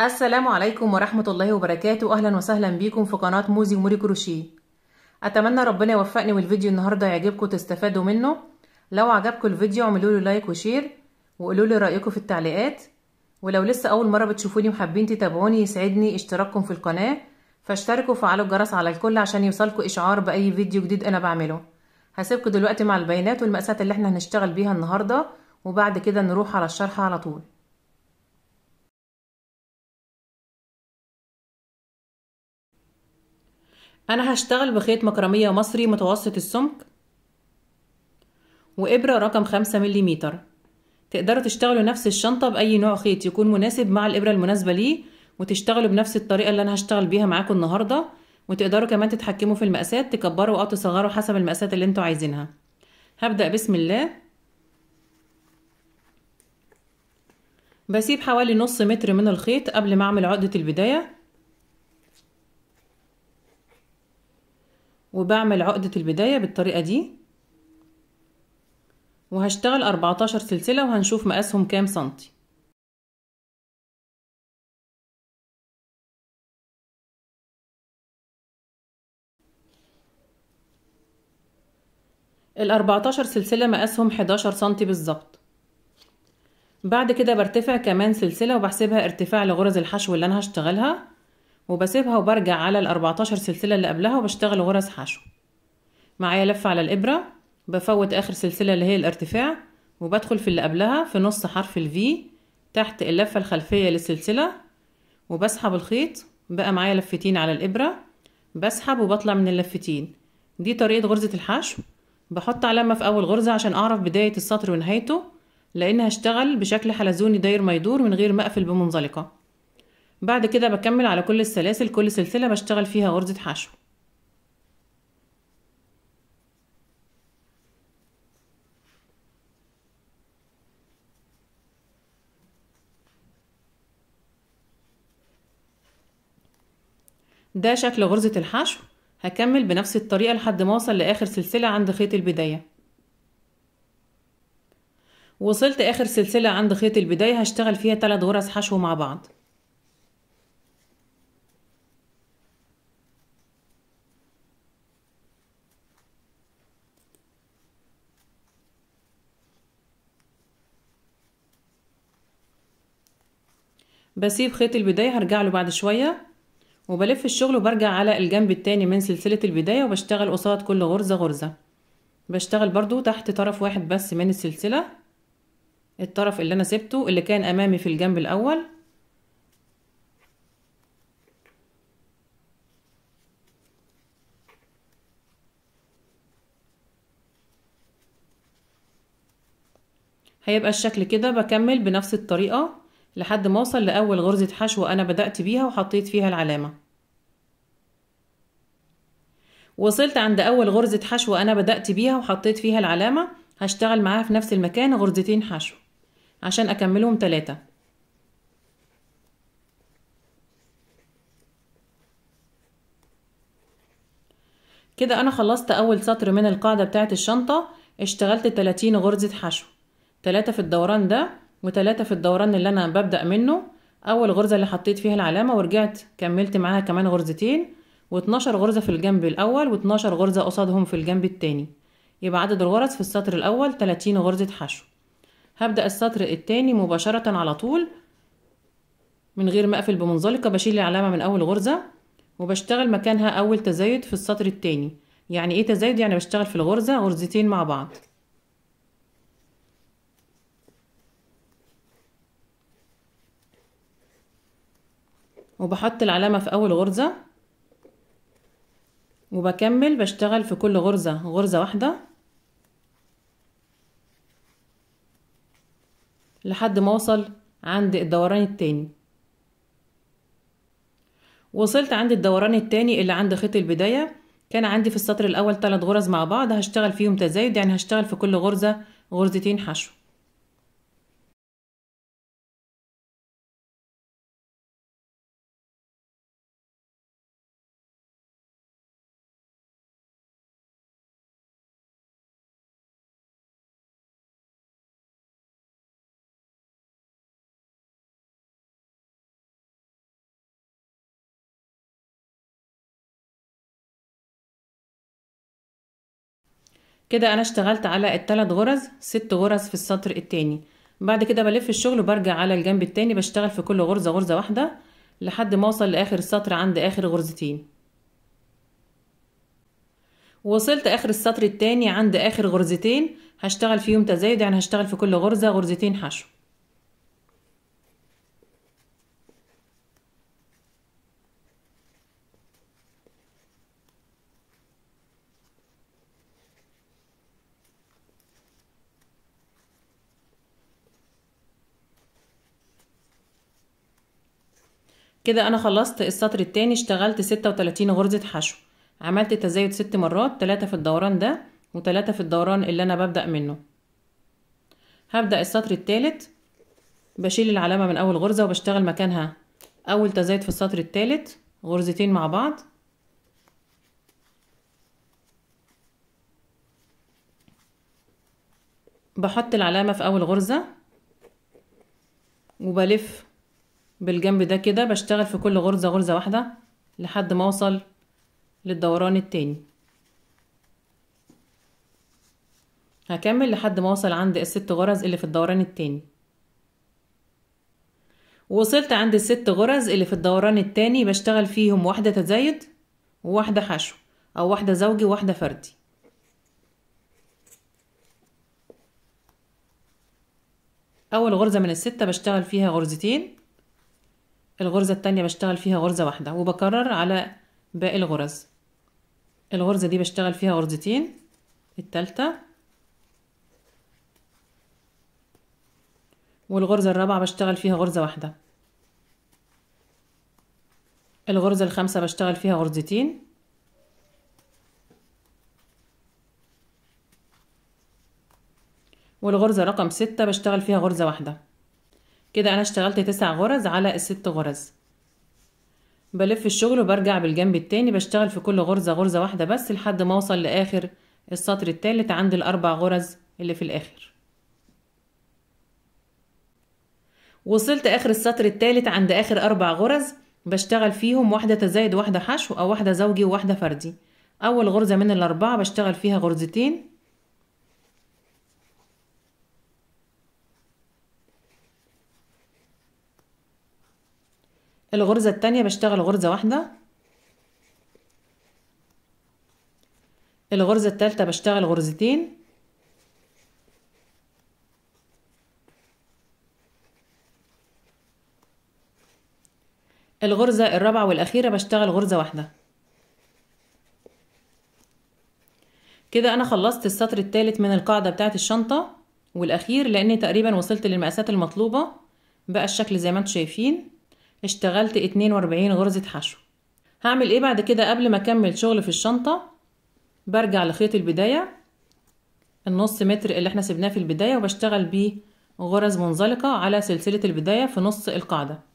السلام عليكم ورحمة الله وبركاته. أهلا وسهلا بيكم في قناة موزي موري كروشيه. أتمنى ربنا يوفقني والفيديو النهاردة يعجبكم وتستفادوا منه. لو عجبكم الفيديو اعملوا له لايك وشير وقولوا لي رأيكم في التعليقات، ولو لسه أول مرة بتشوفوني وحابين تتابعوني يسعدني اشتراككم في القناة، فاشتركوا وفعلوا الجرس على الكل عشان يوصلكم إشعار بأي فيديو جديد أنا بعمله. هسيبكم دلوقتي مع البيانات والمقاسات اللي احنا هنشتغل بيها النهاردة، وبعد كده نروح على الشرح على طول. انا هشتغل بخيط مكرمية مصري متوسط السمك وابرة رقم 5 ملم. تقدروا تشتغلوا نفس الشنطة باي نوع خيط يكون مناسب مع الابرة المناسبة ليه، وتشتغلوا بنفس الطريقة اللي انا هشتغل بيها معاكم النهاردة. وتقدروا كمان تتحكموا في المقاسات، تكبروا او تصغروا حسب المقاسات اللي انتوا عايزينها. هبدأ بسم الله. بسيب حوالي نص متر من الخيط قبل ما اعمل عقدة البداية، وبعمل عقدة البداية بالطريقة دي، وهشتغل 14 سلسلة وهنشوف مقاسهم كام سنتي. ال14 سلسلة مقاسهم 11 سنتي بالظبط. بعد كده برتفع كمان سلسلة وبحسبها ارتفاع لغرز الحشو اللي انا هشتغلها، وبسيبها وبرجع على ال14 سلسلة اللي قبلها وبشتغل غرز حشو. معايا لف على الابرة، بفوت اخر سلسلة اللي هي الارتفاع، وبدخل في اللي قبلها في نص حرف الفي تحت اللفة الخلفية للسلسلة، وبسحب الخيط. بقى معايا لفتين على الابرة، بسحب وبطلع من اللفتين. دي طريقة غرزة الحشو. بحط علامة في اول غرزة عشان اعرف بداية السطر ونهايته، لان هشتغل بشكل حلزوني داير ما يدور من غير ما اقفل بمنزلقة. بعد كده بكمل على كل السلاسل، كل سلسلة بشتغل فيها غرزة حشو. ده شكل غرزة الحشو. هكمل بنفس الطريقة لحد ما اوصل لاخر سلسلة عند خيط البداية. وصلت اخر سلسلة عند خيط البداية، هشتغل فيها 3 غرز حشو مع بعض. بسيب خيط البداية، هرجع له بعد شوية، وبلف الشغل وبرجع على الجنب التاني من سلسلة البداية، وبشتغل قصاد كل غرزة غرزة. بشتغل برضو تحت طرف واحد بس من السلسلة، الطرف اللي انا سبته اللي كان امامي في الجنب الاول. هيبقى الشكل كده. بكمل بنفس الطريقة لحد ما اوصل لاول غرزة حشو انا بدأت بيها وحطيت فيها العلامة. وصلت عند اول غرزة حشو انا بدأت بيها وحطيت فيها العلامة، هشتغل معاها في نفس المكان غرزتين حشو عشان اكملهم 3. كده انا خلصت اول سطر من القاعدة بتاعة الشنطة. اشتغلت 30 غرزة حشو، 3 في الدوران ده و3 في الدوران اللي انا ببدأ منه. اول غرزة اللي حطيت فيها العلامة ورجعت كملت معاها كمان غرزتين، و12 غرزة في الجنب الاول و12 غرزة قصادهم في الجنب التاني. يبقى عدد الغرز في السطر الاول 30 غرزة حشو. هبدأ السطر التاني مباشرة على طول من غير ما اقفل بمنزلقة. بشيل العلامة من اول غرزة وبشتغل مكانها اول تزايد في السطر التاني. يعني ايه تزايد؟ يعني بشتغل في الغرزة غرزتين مع بعض. وبحط العلامة في اول غرزة وبكمل بشتغل في كل غرزة غرزة واحدة لحد ما اوصل عند الدوران التاني. وصلت عند الدوران التاني اللي عند خيط البداية. كان عندي في السطر الاول 3 غرز مع بعض هشتغل فيهم تزايد، يعني هشتغل في كل غرزة غرزتين حشو. كده انا اشتغلت على الثلاث غرز، 6 غرز في السطر التاني. بعد كده بلف الشغل وبرجع على الجنب التاني، بشتغل في كل غرزه غرزه واحده لحد ما اوصل لاخر السطر عند اخر غرزتين. وصلت اخر السطر التاني عند اخر غرزتين هشتغل فيهم تزايد، يعني هشتغل في كل غرزه غرزتين حشو. كده انا خلصت السطر التاني، اشتغلت 36 غرزة حشو، عملت تزايد 6 مرات، 3 في الدوران ده و3 في الدوران اللي انا ببدأ منه. هبدأ السطر التالت، بشيل العلامة من اول غرزة وبشتغل مكانها اول تزايد في السطر التالت، غرزتين مع بعض، بحط العلامة في اول غرزة وبلف بالجنب ده كده، بشتغل في كل غرزة غرزة واحدة لحد ما اوصل للدوران التاني. هكمل لحد ما اوصل عند ال6 غرز اللي في الدوران التاني. وصلت عند ال6 غرز اللي في الدوران التاني، بشتغل فيهم 1 تزايد وواحدة حشو، او 1 زوجي وواحدة فردي. اول غرزة من ال6 بشتغل فيها غرزتين، الغرزة التانية بشتغل فيها غرزة واحدة، وبكرر على باقي الغرز. الغرزة دي بشتغل فيها غرزتين، التالتة والغرزة الرابعة بشتغل فيها غرزة واحدة، الغرزة الخامسة بشتغل فيها غرزتين، والغرزة رقم 6 بشتغل فيها غرزة واحدة. كده انا اشتغلت 9 غرز على ال6 غرز. بلف الشغل وبرجع بالجنب التاني، بشتغل في كل غرزة غرزة واحدة بس لحد ما اوصل لاخر السطر التالت عند ال4 غرز اللي في الاخر. وصلت اخر السطر التالت عند اخر 4 غرز، بشتغل فيهم 1 تزايد واحدة حشو، او 1 زوجي وواحدة فردي. اول غرزة من ال4 بشتغل فيها غرزتين، الغرزة التانية بشتغل غرزة واحدة، الغرزة التالتة بشتغل غرزتين، الغرزة الرابعة والأخيرة بشتغل غرزة واحدة. كده أنا خلصت السطر التالت من القاعدة بتاعت الشنطة والأخير، لأني تقريبا وصلت للمقاسات المطلوبة. بقى الشكل زي ما انتم شايفين، اشتغلت 42 غرزة حشو. هعمل ايه بعد كده؟ قبل ما اكمل شغل في الشنطة برجع لخيط البداية، ال0.5 متر اللي احنا سيبناه في البداية، وبشتغل بيه غرز منزلقة على سلسلة البداية في نص القاعدة.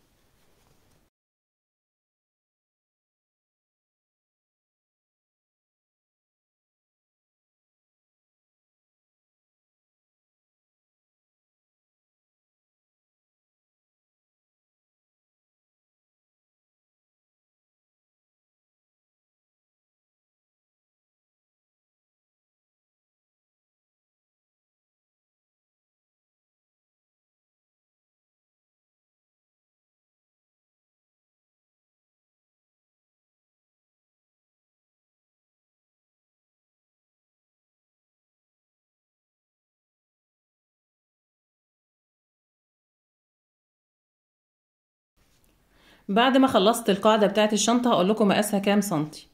بعد ما خلصت القاعدة بتاعت الشنطة هقول لكم مقاسها كام سنتي.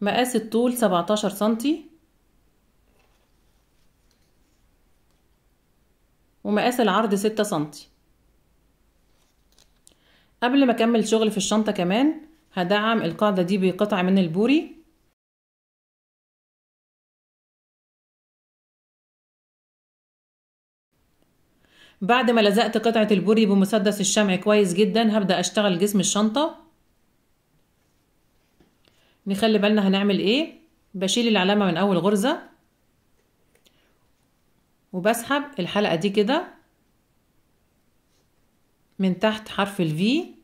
مقاس الطول 17 سنتي، ومقاس العرض 6 سنتي. قبل ما اكمل شغل في الشنطة كمان هدعم القاعدة دي بقطعة من البوري، بعد ما لزقت قطعة البوري بمسدس الشمع كويس جدا هبدأ اشتغل جسم الشنطة. نخلي بالنا هنعمل ايه، بشيل العلامة من اول غرزة وبسحب الحلقة دي كده من تحت حرف الفي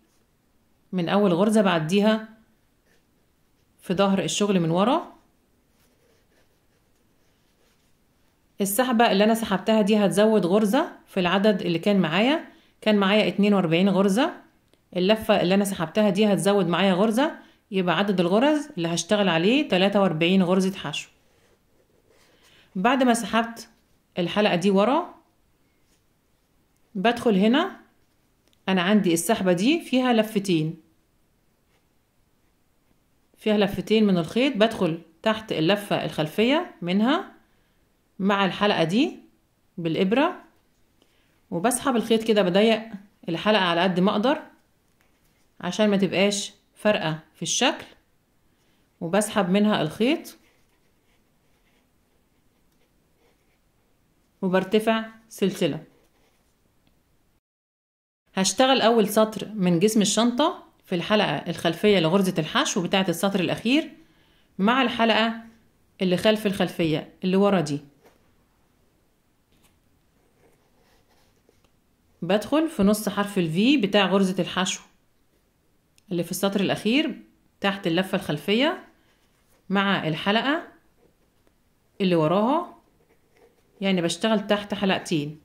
من اول غرزة، بعديها في ظهر الشغل من ورا. السحبه اللي انا سحبتها دي هتزود غرزه في العدد اللي كان معايا. كان معايا 42 غرزه. اللفه اللي انا سحبتها دي هتزود معايا غرزه، يبقى عدد الغرز اللي هشتغل عليه 43 غرزه حشو. بعد ما سحبت الحلقه دي ورا بدخل هنا. انا عندي السحبه دي فيها لفتين، فيها لفتين من الخيط. بدخل تحت اللفه الخلفيه منها مع الحلقه دي بالابره، وبسحب الخيط كده، بضيق الحلقه على قد ما اقدر عشان ما تبقاش فرقه في الشكل، وبسحب منها الخيط وبرتفع سلسله. هشتغل اول سطر من جسم الشنطه في الحلقه الخلفيه لغرزه الحشو بتاعه السطر الاخير مع الحلقه اللي خلف الخلفيه اللي ورا دي. بدخل في نص حرف الفي بتاع غرزه الحشو اللي في السطر الاخير تحت اللفه الخلفيه مع الحلقه اللي وراها، يعني بشتغل تحت حلقتين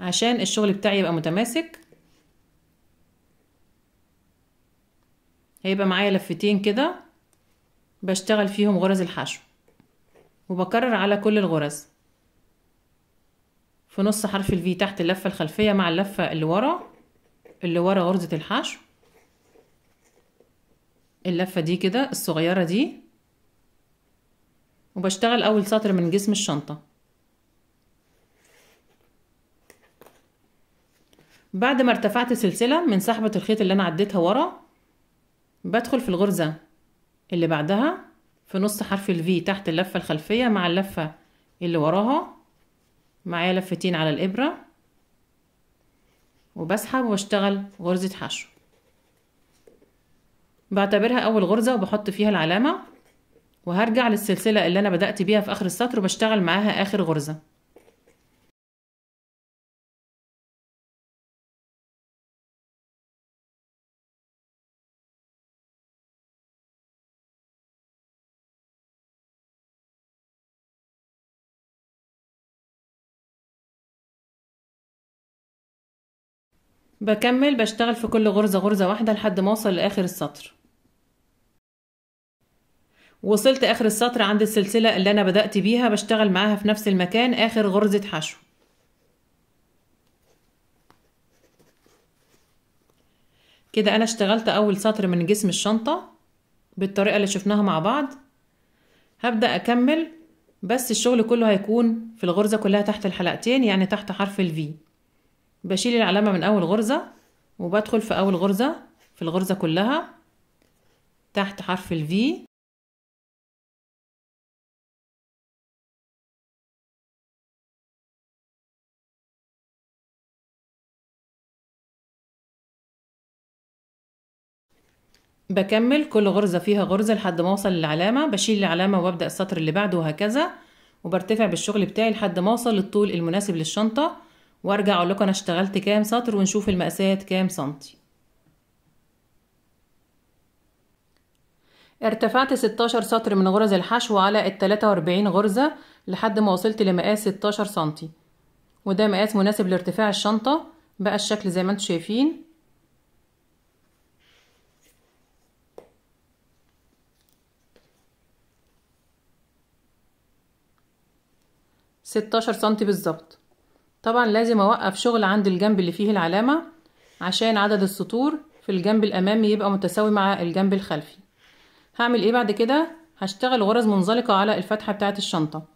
عشان الشغل بتاعي يبقى متماسك. هيبقى معايا لفتين كده بشتغل فيهم غرز الحشو، وبكرر على كل الغرز في نص حرف الفي تحت اللفه الخلفيه مع اللفه اللي ورا غرزه الحشو. اللفه دي كده الصغيره دي، وبشتغل اول سطر من جسم الشنطه. بعد ما ارتفعت سلسله من سحبه الخيط اللي انا عديتها ورا، بدخل في الغرزه اللي بعدها في نص حرف الفي تحت اللفه الخلفيه مع اللفه اللي وراها، معايا لفتين على الابره، وبسحب واشتغل غرزه حشو. بعتبرها اول غرزه وبحط فيها العلامه، وهرجع للسلسله اللي انا بدات بيها في اخر السطر وبشتغل معاها اخر غرزه. بكمل بشتغل في كل غرزة واحدة لحد ما اوصل لاخر السطر. وصلت اخر السطر عند السلسلة اللي انا بدأت بيها، بشتغل معاها في نفس المكان اخر غرزة حشو. كده انا اشتغلت اول سطر من جسم الشنطة بالطريقة اللي شفناها مع بعض. هبدأ اكمل، بس الشغل كله هيكون في الغرزة كلها تحت الحلقتين، يعني تحت حرف الفي. بشيل العلامة من أول غرزة وبدخل في أول غرزة في الغرزة كلها تحت حرف الفي. بكمل كل غرزة فيها غرزة لحد ما أوصل للعلامة، بشيل العلامة وببدأ السطر اللي بعده وهكذا، وبرتفع بالشغل بتاعي لحد ما أوصل للطول المناسب للشنطة، وارجع اقول لكم انا اشتغلت كام سطر ونشوف المقاسات كام سنتي. ارتفعت 16 سطر من غرز الحشو على ال 43 غرزه لحد ما وصلت لمقاس 16 سنتي، وده مقاس مناسب لارتفاع الشنطه. بقى الشكل زي ما انتم شايفين. سنتي بالظبط. طبعا لازم اوقف شغل عند الجنب اللي فيه العلامة عشان عدد السطور في الجنب الامامي يبقى متساوي مع الجنب الخلفي. هعمل ايه بعد كده؟ هشتغل غرز منزلقة على الفتحة بتاعة الشنطة.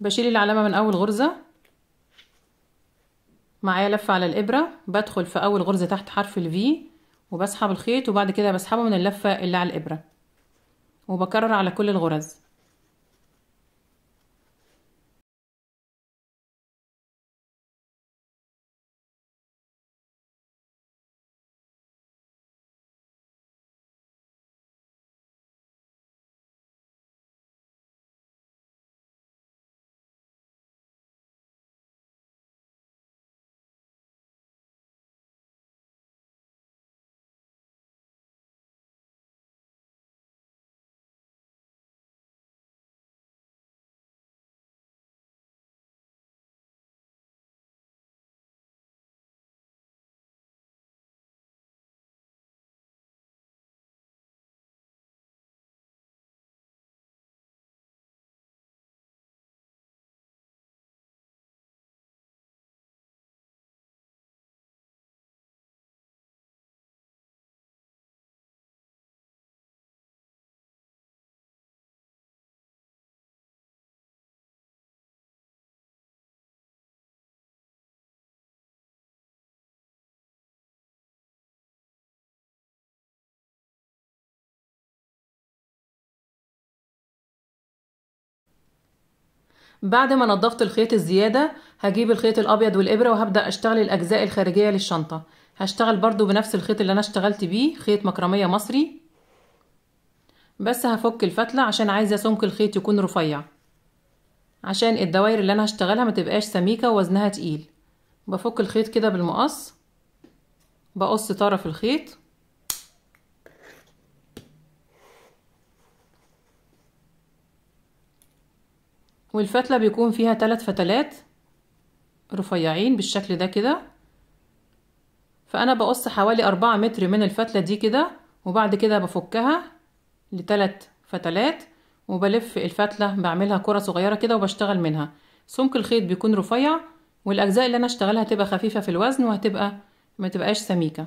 بشيل العلامة من اول غرزة، معايا لفة على الابرة، بدخل في اول غرزة تحت حرف الفي وبسحب الخيط، وبعد كده بسحبه من اللفة اللي على الابرة، وبكرر على كل الغرز. بعد ما نظفت الخيط الزياده هجيب الخيط الابيض والابره وهبدا اشتغل الاجزاء الخارجيه للشنطه. هشتغل برضو بنفس الخيط اللي انا اشتغلت بيه، خيط مكرميه مصري، بس هفك الفتله عشان عايزه سمك الخيط يكون رفيع عشان الدواير اللي انا هشتغلها ما تبقاش سميكه ووزنها تقيل. بفك الخيط كده بالمقص، بقص طرف الخيط والفتله بيكون فيها 3 فتلات رفيعين بالشكل ده كده. فانا بقص حوالي 4 متر من الفتله دي كده، وبعد كده بفكها ل3 فتلات وبلف الفتله، بعملها كره صغيره كده وبشتغل منها. سمك الخيط بيكون رفيع والاجزاء اللي انا اشتغلها هتبقى خفيفه في الوزن وهتبقى ما تبقاش سميكه.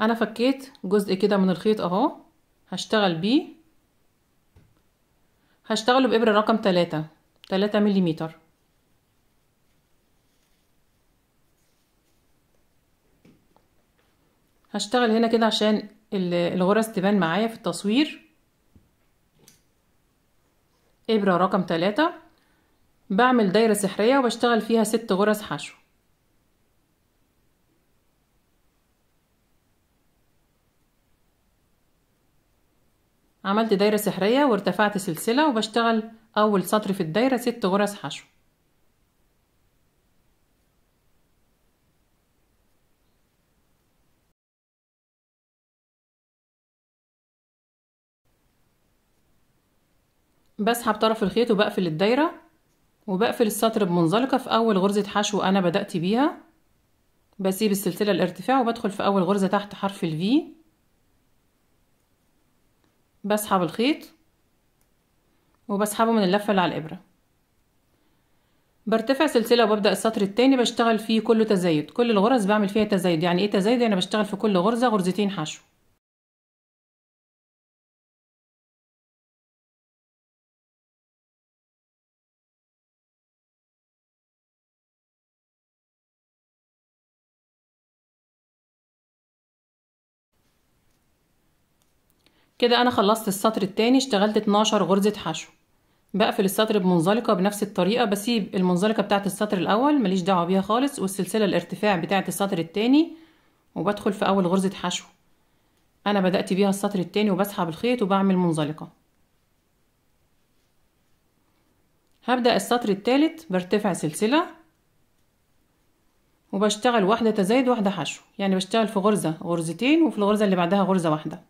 انا فكيت جزء كده من الخيط اهو هشتغل بيه، هشتغله بإبرة رقم 3 مليمتر. هشتغل هنا كده عشان الغرز تبان معايا في التصوير. إبرة رقم 3، بعمل دايرة سحرية وبشتغل فيها 6 غرز حشو. عملت دايرة سحرية وارتفعت سلسلة وبشتغل أول سطر في الدايرة 6 غرز حشو. بسحب طرف الخيط وبقفل الدايرة وبقفل السطر بمنزلقة في أول غرزة حشو أنا بدأت بيها. بسيب السلسلة الارتفاع وبدخل في أول غرزة تحت حرف الفي، بسحب الخيط وبسحبه من اللفه اللي على الابره، برتفع سلسله وببدا السطر الثاني بشتغل فيه كله تزايد. كل الغرز بعمل فيها تزايد. يعني ايه تزايد؟ يعني بشتغل في كل غرزه 2 غرزة حشو. كده انا خلصت السطر التاني، اشتغلت 12 غرزة حشو. بقفل السطر بمنزلقة بنفس الطريقة، بسيب المنزلقة بتاعة السطر الاول ماليش دعوة بيها خالص، والسلسلة الارتفاع بتاعة السطر التاني، وبدخل في اول غرزة حشو انا بدأت بيها السطر التاني، وبسحب الخيط وبعمل منزلقة. هبدأ السطر التالت، برتفع سلسلة وبشتغل 1 تزايد 1 حشو. يعني بشتغل في غرزة 2 غرزة وفي الغرزة اللي بعدها 1 غرزة.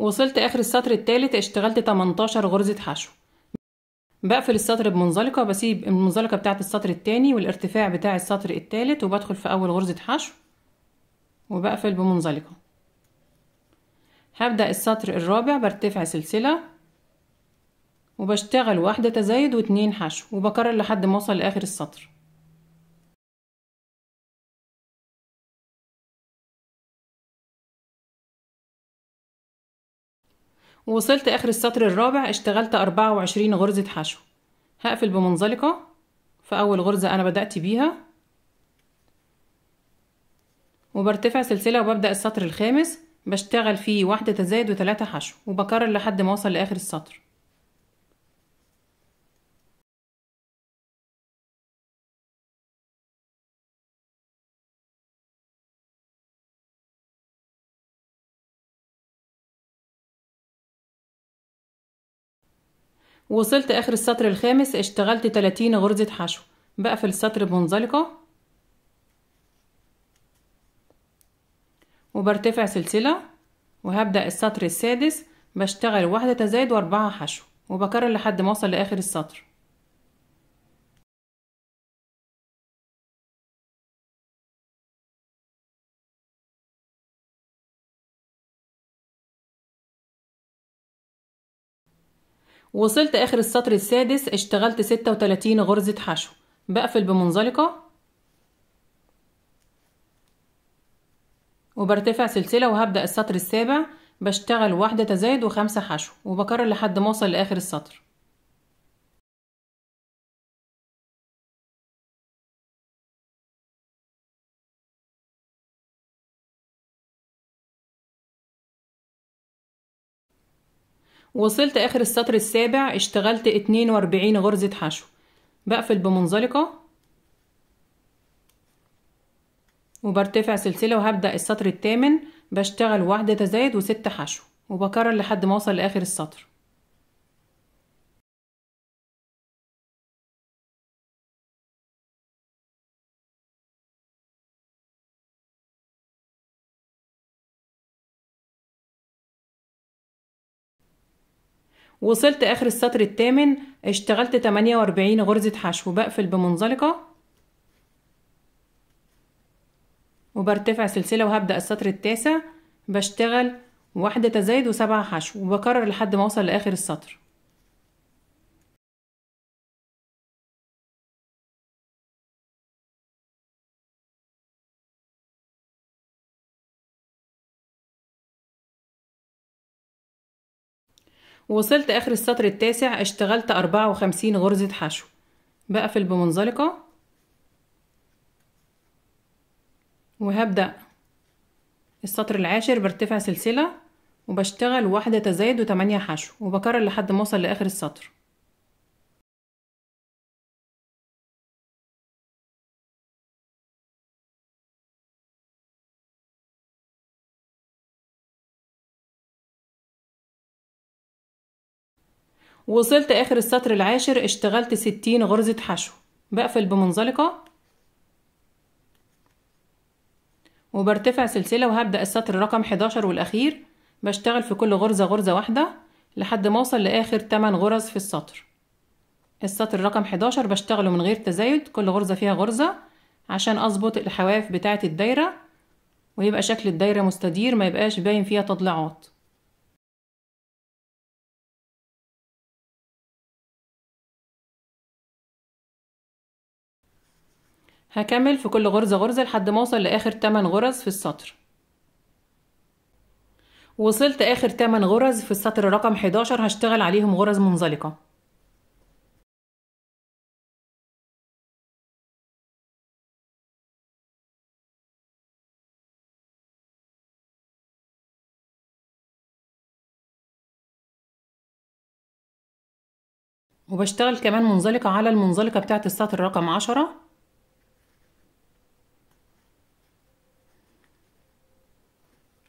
وصلت اخر السطر الثالث، اشتغلت 18 غرزة حشو. بقفل السطر بمنزلقة، بسيب المنزلقة بتاعة السطر الثاني والارتفاع بتاع السطر الثالث، وبدخل في اول غرزة حشو وبقفل بمنزلقة. هبدأ السطر الرابع، برتفع سلسلة وبشتغل 1 تزايد 2 حشو، وبكرر لحد ما اوصل لاخر السطر. وصلت اخر السطر الرابع، اشتغلت 24 غرزة حشو. هقفل بمنزلقة في اول غرزة انا بدأت بيها، وبرتفع سلسلة وببدأ السطر الخامس، بشتغل فيه 1 تزايد 3 حشو، وبكرر لحد ما اوصل لاخر السطر. وصلت اخر السطر الخامس، اشتغلت 30 غرزة حشو. بقفل السطر بمنزلقة وبرتفع سلسلة، وهبدأ السطر السادس، بشتغل 1 تزايد 4 حشو، وبكرر لحد ما اوصل لاخر السطر. وصلت اخر السطر السادس، اشتغلت 36 غرزة حشو. بقفل بمنزلقة وبرتفع سلسله وهبدا السطر السابع، بشتغل واحده تزايد وخمسه حشو، وبكرر لحد ما اوصل لاخر السطر. وصلت اخر السطر السابع، اشتغلت 42 غرزة حشو، بقفل بمنزلقة وبرتفع سلسلة وهبدأ السطر الثامن، بشتغل واحدة تزايد و6 حشو، وبكرر لحد ما اوصل لاخر السطر. وصلت اخر السطر الثامن، اشتغلت 48 غرزة حشو، بقفل بمنزلقة وبرتفع سلسلة وهبدأ السطر التاسع، بشتغل واحدة تزايد و7 حشو، وبكرر لحد ما اوصل لاخر السطر. وصلت اخر السطر التاسع، اشتغلت 54 غرزة حشو، بقفل بمنزلقة وهبدأ السطر العاشر، برتفع سلسلة وبشتغل واحدة تزايد و8 حشو، وبكرر لحد ما اوصل لاخر السطر. وصلت اخر السطر العاشر، اشتغلت 60 غرزة حشو، بقفل بمنزلقة وبرتفع سلسلة وهبدأ السطر رقم 11 والاخير، بشتغل في كل غرزة غرزة واحدة لحد ما اوصل لاخر 8 غرز في السطر. السطر رقم 11 بشتغله من غير تزايد، كل غرزة فيها غرزة عشان اظبط الحواف بتاعة الدايرة، ويبقى شكل الدايرة مستدير، ما يبقاش باين فيها تضلعات. هكمل في كل غرزة غرزة لحد ما اوصل لاخر 8 غرز في السطر. وصلت اخر 8 غرز في السطر رقم 11، هشتغل عليهم غرز منزلقة. وبشتغل كمان منزلقة على المنزلقة بتاعت السطر رقم 10،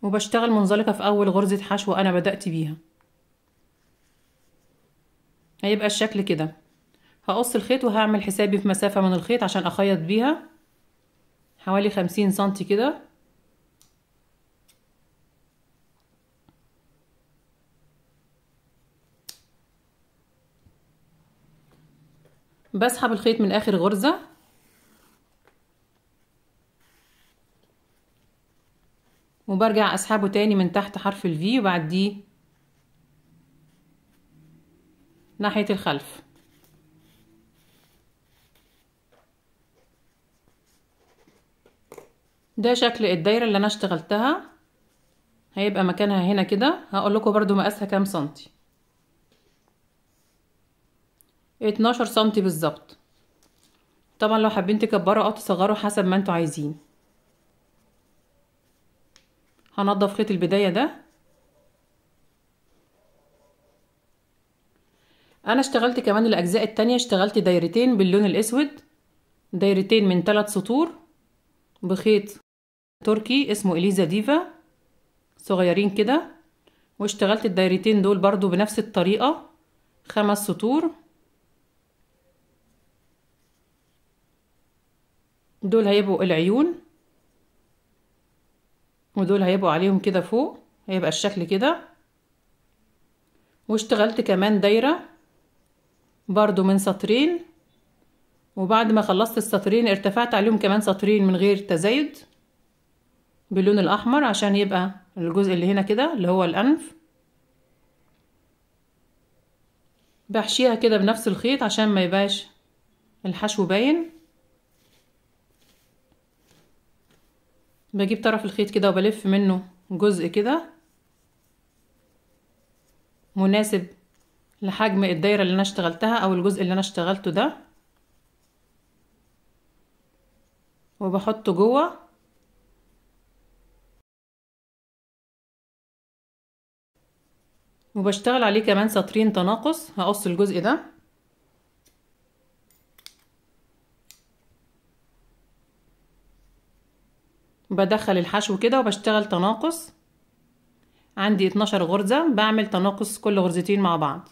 وبشتغل منزلقة في أول غرزة حشو أنا بدأت بيها. هيبقى الشكل كده. هقص الخيط وهعمل حسابي في مسافة من الخيط عشان أخيط بيها، حوالي 50 سنتي كده. بسحب الخيط من آخر غرزة وبرجع اسحبه تاني من تحت حرف الفي وبعديه ناحية الخلف. ده شكل الدايرة اللي انا اشتغلتها، هيبقى مكانها هنا كده. هقول لكم برضو مقاسها كام سنتي، 12 سنتي بالظبط. طبعا لو حابين تكبروا او تصغروا حسب ما انتوا عايزين. هنضف خيط البداية ده. انا اشتغلت كمان الاجزاء التانية، اشتغلت دايرتين باللون الاسود، دايرتين من 3 سطور بخيط تركي اسمه اليزا ديفا صغيرين كده، واشتغلت الدايرتين دول برضو بنفس الطريقة 5 سطور. دول هيبقوا العيون ودول هيبقوا عليهم كده فوق، هيبقى الشكل كده. واشتغلت كمان دايرة برضو من 2 سطرين، وبعد ما خلصت السطرين ارتفعت عليهم كمان 2 سطرين من غير تزايد باللون الاحمر عشان يبقى الجزء اللي هنا كده اللي هو الانف. بحشيها كده بنفس الخيط عشان ما يبقاش الحشو باين. بجيب طرف الخيط كده وبلف منه جزء كده مناسب لحجم الدايره اللي انا اشتغلتها او الجزء اللي انا اشتغلته ده، وبحطه جوه وبشتغل عليه كمان سطرين تناقص. هقص الجزء ده بدخل الحشو كده وبشتغل تناقص. عندي 12 غرزة، بعمل تناقص كل غرزتين مع بعض.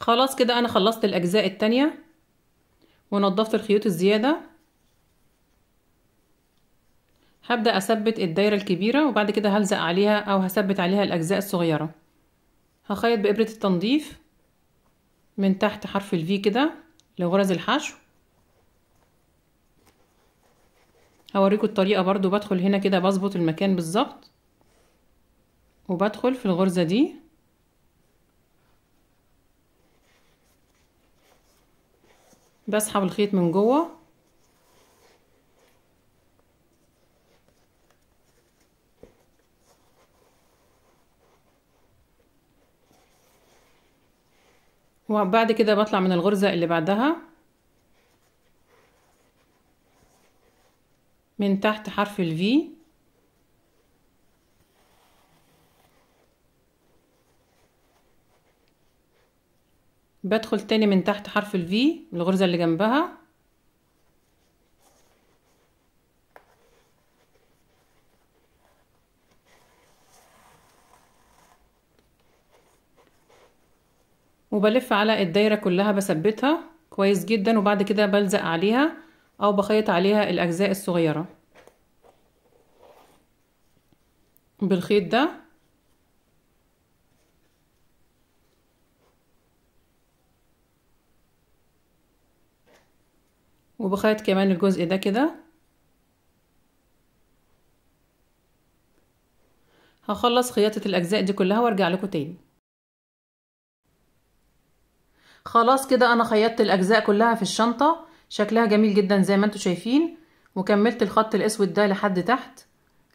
خلاص كده انا خلصت الاجزاء التانية ونضفت الخيوط الزيادة. هبدأ اثبت الدايرة الكبيرة وبعد كده هلزق عليها او هثبت عليها الاجزاء الصغيرة. هخيط بابرة التنظيف من تحت حرف الفي كده لغرز الحشو. هوريكم الطريقة برضو. بدخل هنا كده بظبط المكان بالظبط وبدخل في الغرزة دي بسحب الخيط من جوه وبعد كده بطلع من الغرزة اللي بعدها من تحت حرف الفي بدخل تاني من تحت حرف الفي الغرزة اللي جنبها وبلف على الدايرة كلها بثبتها كويس جدا، وبعد كده بلزق عليها او بخيط عليها الاجزاء الصغيرة بالخيط ده. وبخيط كمان الجزء ده كده. هخلص خياطة الاجزاء دي كلها وارجع لكم تاني. خلاص كده انا خيطت الاجزاء كلها في الشنطة، شكلها جميل جدا زي ما انتم شايفين. وكملت الخط الاسود ده لحد تحت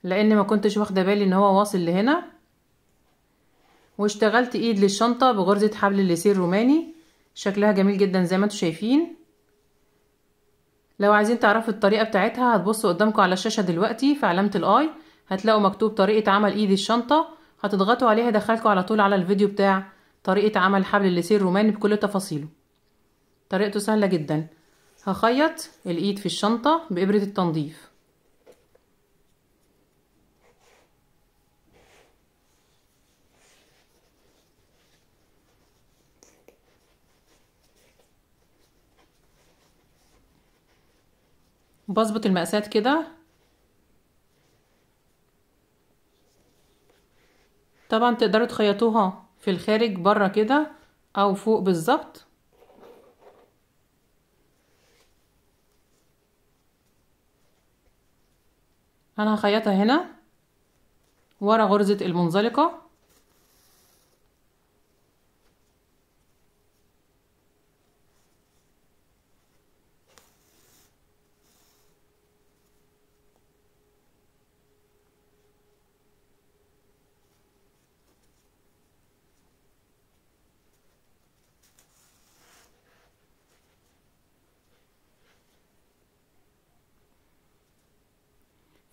لان ما كنتش واخده بالي ان هو واصل لهنا. واشتغلت ايد للشنطة بغرزة حبل الليسير روماني، شكلها جميل جدا زي ما انتم شايفين. لو عايزين تعرفوا الطريقة بتاعتها هتبصوا قدامكم على الشاشة دلوقتي في علامة الاي، هتلاقوا مكتوب طريقة عمل ايد الشنطة، هتضغطوا عليها يدخلكم على طول على الفيديو بتاع طريقة عمل حبل الليسير روماني بكل تفاصيله. طريقته سهلة جدا. هخيط الايد في الشنطة بإبرة التنظيف بظبط المقاسات كده. طبعا تقدروا تخيطوها في الخارج بره كده او فوق بالظبط. انا هخيطها هنا ورا غرزة المنزلقة.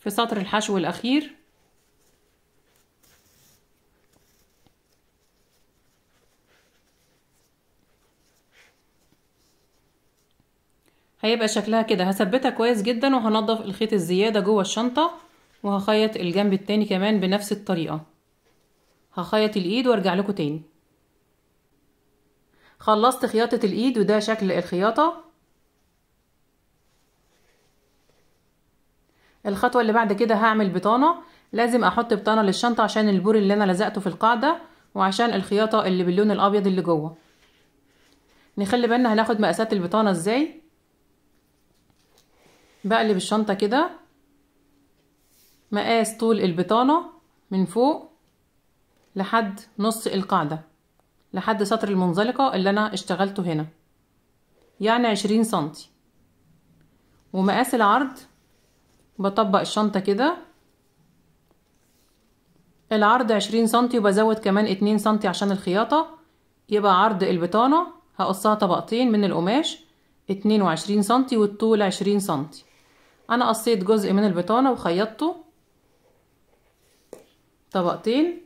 في سطر الحشو الأخير هيبقى شكلها كده. هثبتها كويس جدا وهنضف الخيط الزيادة جوه الشنطة، وهخيط الجنب التاني كمان بنفس الطريقة. هخيط الإيد وارجع لكم تاني. خلصت خياطة الإيد وده شكل الخياطة. الخطوة اللي بعد كده هعمل بطانة. لازم احط بطانة للشنطة عشان البور اللي انا لزقته في القاعدة وعشان الخياطة اللي باللون الابيض اللي جوه. نخلي بالنا هناخد مقاسات البطانة ازاي. بقلب الشنطة كده، مقاس طول البطانة من فوق لحد نص القاعدة لحد سطر المنزلقة اللي انا اشتغلته هنا، يعني 20 سنتي. ومقاس العرض بطبق الشنطة كده، العرض 20 سنتي وبزود كمان 2 سنتي عشان الخياطة، يبقى عرض البطانة هقصها طبقتين من القماش 22 سنتي والطول 20 سنتي. انا قصيت جزء من البطانة وخيطته طبقتين.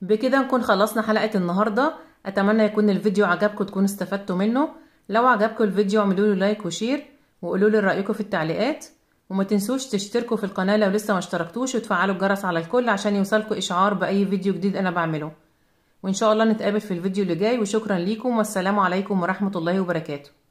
بكده نكون خلصنا حلقة النهاردة. اتمنى يكون الفيديو عجبكم، تكونوا استفدتوا منه. لو عجبكم الفيديو اعملوا له لايك وشير، وقولوا لي رايكم في التعليقات، وما تنسوش تشتركوا في القناة لو لسه ما اشتركتوش، وتفعلوا الجرس على الكل عشان يوصلكوا اشعار باي فيديو جديد انا بعمله. وان شاء الله نتقابل في الفيديو اللي جاي، وشكرا ليكم والسلام عليكم ورحمة الله وبركاته.